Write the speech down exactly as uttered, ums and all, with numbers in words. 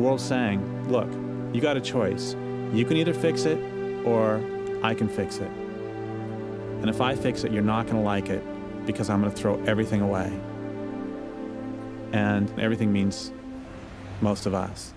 world's saying, look, you got a choice. You can either fix it or I can fix it. And if I fix it, you're not going to like it because I'm going to throw everything away. And everything means most of us.